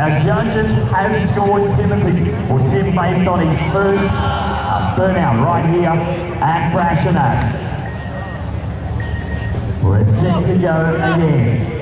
Our judges have scored Timothy, or Tim, based on his first burnout right here at Brasher. We're set to go again.